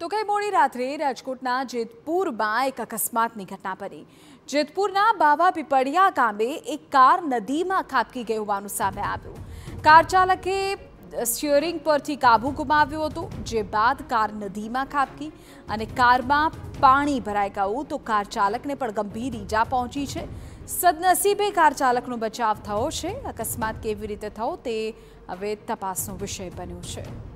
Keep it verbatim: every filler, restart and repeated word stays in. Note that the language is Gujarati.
તો ગઈ મોડી રાત્રે રાજકોટના જેતપુરમાં એક અકસ્માતની ઘટના બની। જેતપુરના બાવા પીપળિયા ગામે એક કાર નદીમાં ખાબકી ગઈ હોવાનું સામે આવ્યું। કાર ચાલકે સ્ટીયરિંગ પરથી કાબુ ગુમાવ્યો હતો, જે બાદ કાર નદીમાં ખાબકી અને કારમાં પાણી ભરાઈ ગયું તો કાર ચાલકને પણ ગંભીર ઈજા પહોંચી છે। સદનસીબે કાર ચાલકનો બચાવ થયો છે। અકસ્માત કેવી રીતે થયો તે હવે તપાસનો વિષય બન્યો છે।